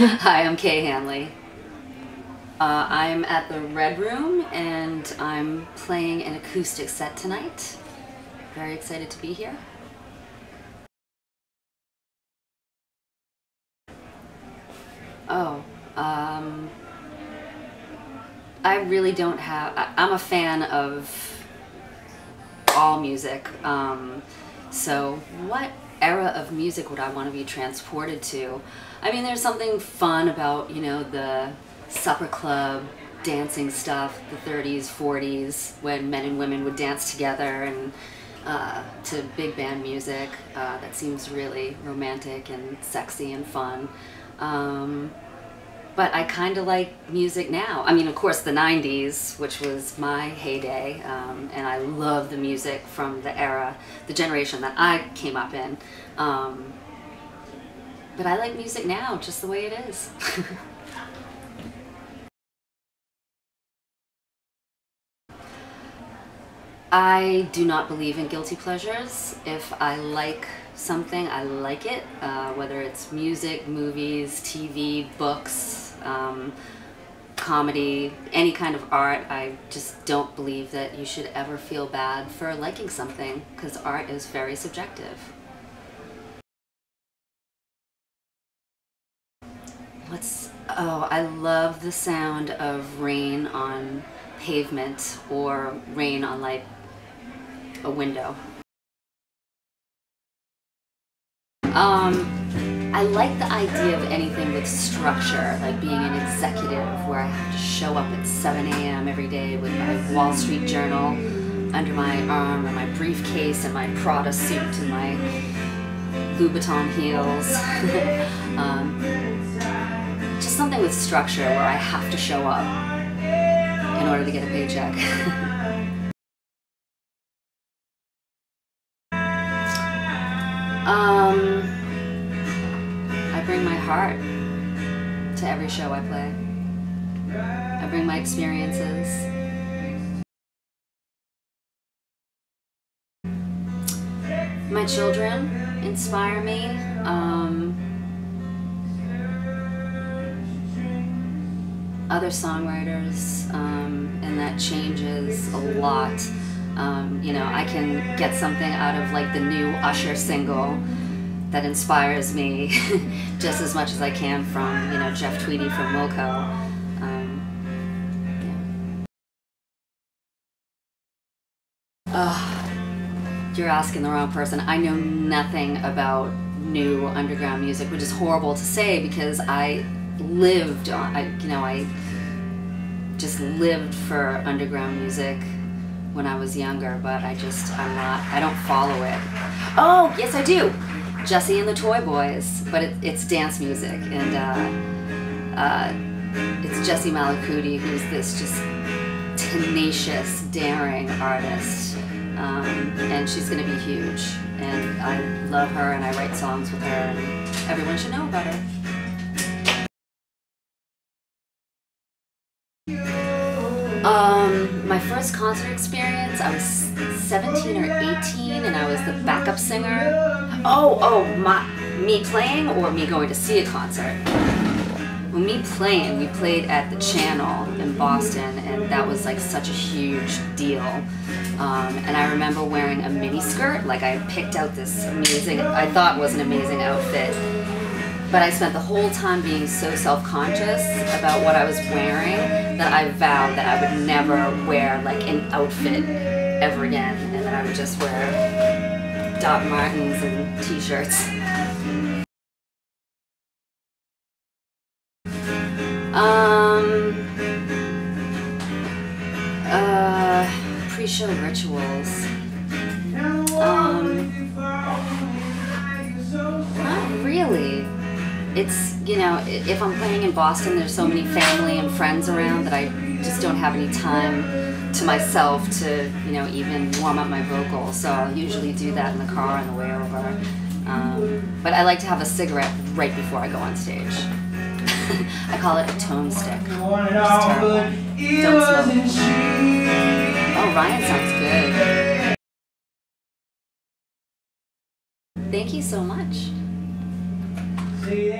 Hi, I'm Kay Hanley. I'm at the Red Room and I'm playing an acoustic set tonight. Very excited to be here. I really don't have... I'm a fan of all music, so what era of music would I want to be transported to? I mean, there's something fun about, you know, the supper club dancing stuff, the 30s, 40s, when men and women would dance together and to big band music. That seems really romantic and sexy and fun. But I kind of like music now. I mean, of course, the 90s, which was my heyday, and I love the music from the era, the generation that I came up in. But I like music now, just the way it is. I do not believe in guilty pleasures. If I like something, I like it, whether it's music, movies, TV, books, comedy, any kind of art. I just don't believe that you should ever feel bad for liking something, because art is very subjective. I love the sound of rain on pavement or rain on like a window. I like the idea of anything with structure, like being an executive where I have to show up at 7 a.m. every day with my Wall Street Journal under my arm and my briefcase and my Prada suit and my Louboutin heels. Just something with structure where I have to show up in order to get a paycheck. I bring my heart to every show I play. I bring my experiences. My children inspire me. Other songwriters, and that changes a lot. You know, I can get something out of like the new Usher single that inspires me just as much as I can from, you know, Jeff Tweedy from Wilco. Yeah. You're asking the wrong person. I know nothing about new underground music, which is horrible to say because I lived on, I just lived for underground music when I was younger, but I don't follow it. Oh, yes I do! Jessie and the Toy Boys, but it's dance music, and it's Jessie Malacuti, who's this just tenacious, daring artist, and she's going to be huge, and I love her, and I write songs with her, and everyone should know about her. My first concert experience, I was 17 or 18 and I was the backup singer. Me playing or me going to see a concert? Well, me playing. We played at The Channel in Boston and that was like such a huge deal. And I remember wearing a mini skirt, like I picked out this amazing, I thought was an amazing outfit. But I spent the whole time being so self-conscious about what I was wearing that I vowed that I would never wear like an outfit ever again, and that I would just wear Doc Martens and t-shirts. Pre-show rituals. Not really. It's, you know, if I'm playing in Boston, there's so many family and friends around that I just don't have any time to myself to, you know, even warm up my vocals. So I'll usually do that in the car on the way over. But I like to have a cigarette right before I go on stage. I call it a tone stick. It's terrible. Don't smoke. Oh, Ryan sounds good. Thank you so much.